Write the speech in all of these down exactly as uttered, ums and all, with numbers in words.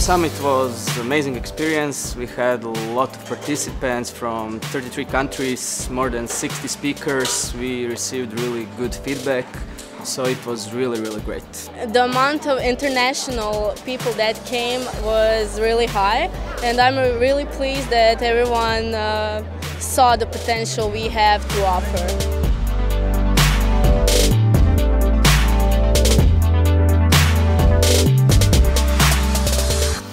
Summit was an amazing experience. We had a lot of participants from thirty-three countries, more than sixty speakers. We received really good feedback, so it was really, really great. The amount of international people that came was really high, and I'm really pleased that everyone uh, saw the potential we have to offer.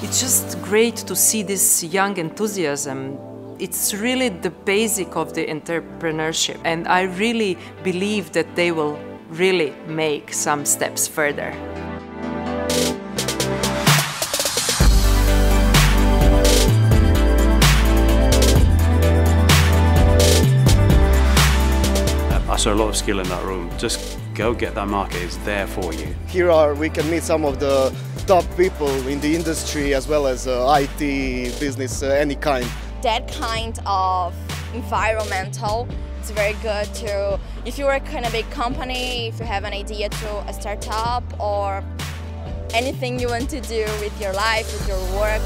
It's just great to see this young enthusiasm. It's really the basic of the entrepreneurship, and I really believe that they will really make some steps further. I saw a lot of skill in that room. Just go get that market, it's there for you. Here are, we can meet some of the top people in the industry, as well as uh, I T, business, uh, any kind. That kind of environmental, it's very good to, if you work in a big company, if you have an idea to a startup or anything you want to do with your life, with your work.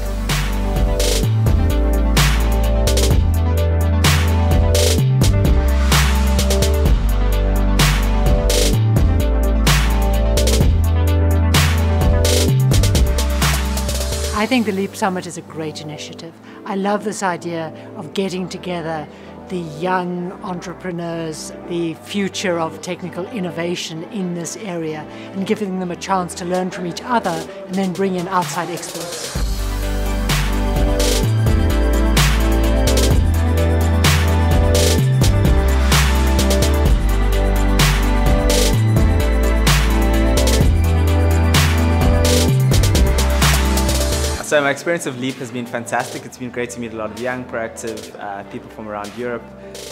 I think the LEAP Summit is a great initiative. I love this idea of getting together the young entrepreneurs, the future of technical innovation in this area, and giving them a chance to learn from each other and then bring in outside experts. So my experience of LEAP has been fantastic. It's been great to meet a lot of young, proactive uh, people from around Europe,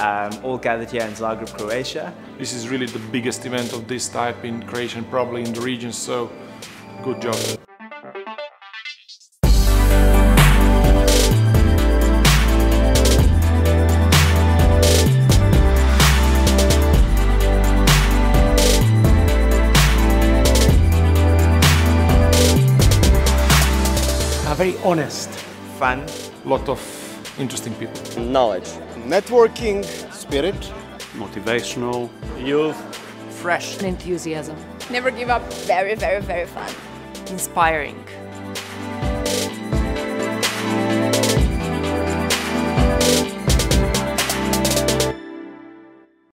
um, all gathered here in Zagreb, Croatia. This is really the biggest event of this type in Croatia and probably in the region, so good job. Very honest, fun, lot of interesting people. Knowledge, networking, spirit, motivational, youth, fresh, and enthusiasm. Never give up, very, very, very fun. Inspiring.